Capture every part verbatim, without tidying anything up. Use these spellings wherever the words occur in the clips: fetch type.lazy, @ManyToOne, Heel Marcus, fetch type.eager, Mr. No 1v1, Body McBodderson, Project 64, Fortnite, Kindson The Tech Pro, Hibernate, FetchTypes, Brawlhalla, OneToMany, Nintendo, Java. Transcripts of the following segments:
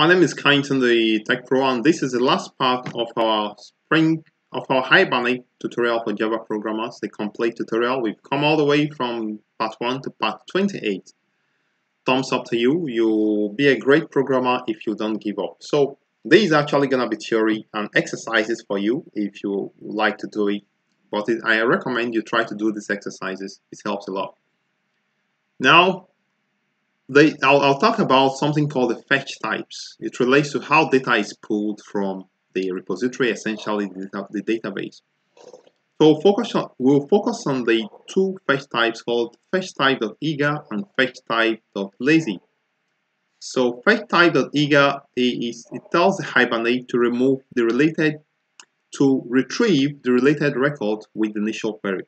My name is Kindson The Tech Pro, and this is the last part of our spring of our Hibernate tutorial for Java programmers, the complete tutorial. We've come all the way from part one to part twenty-eight. Thumbs up to you. You'll be a great programmer if you don't give up. So this is actually gonna be theory and exercises for you if you like to do it. But it, I recommend you try to do these exercises. It helps a lot. Now, They, I'll, I'll talk about something called the fetch types. It relates to how data is pulled from the repository, essentially the, the database. So focus on, we'll focus on the two fetch types called fetch type.eager and fetch type.lazy. So fetch type.eager is it tells the Hibernate to remove the related to retrieve the related record with the initial query.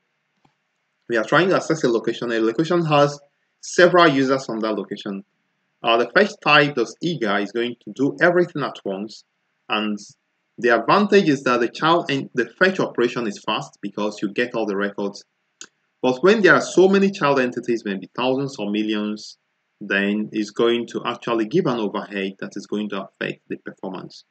We are trying to access a location. A location has several users from that location. Uh, the fetch type.eager is going to do everything at once, and the advantage is that the child and the fetch operation is fast because you get all the records. But when there are so many child entities, maybe thousands or millions, then it's going to actually give an overhead that is going to affect the performance.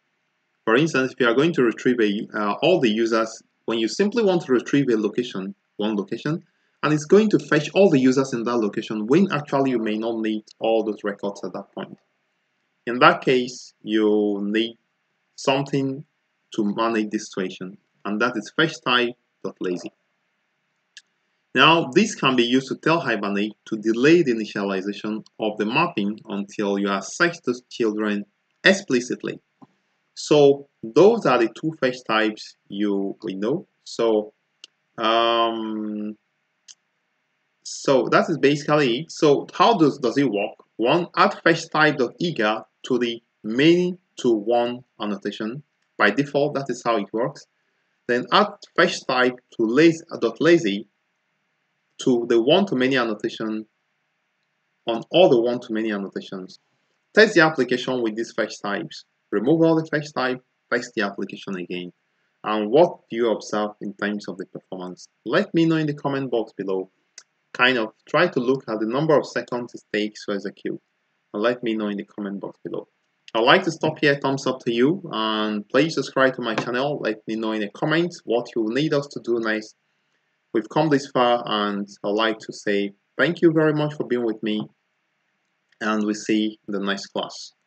For instance, if you are going to retrieve a, uh, all the users, when you simply want to retrieve a location, one location, and it's going to fetch all the users in that location when actually you may not need all those records at that point. In that case, you need something to manage this situation, and that is fetch type.lazy. Now, this can be used to tell Hibernate to delay the initialization of the mapping until you access those children explicitly. So those are the two fetch types you we know. So um, So that is basically it. So how does, does it work? One, add fetch type.eager to the ManyToOne annotation. By default, that is how it works. Then add fetch type to lazy to the one to many annotation on all the one to many annotations. Test the application with these fetch types. Remove all the fetch type, test the application again. And what do you observe in terms of the performance? Let me know in the comment box below. Kind of try to look at the number of seconds it takes to execute, and let me know in the comment box below. I'd like to stop here. Thumbs up to you, and please subscribe to my channel. Let me know in the comments what you need us to do next. We've come this far, and I'd like to say thank you very much for being with me, and we'll see you in the next class.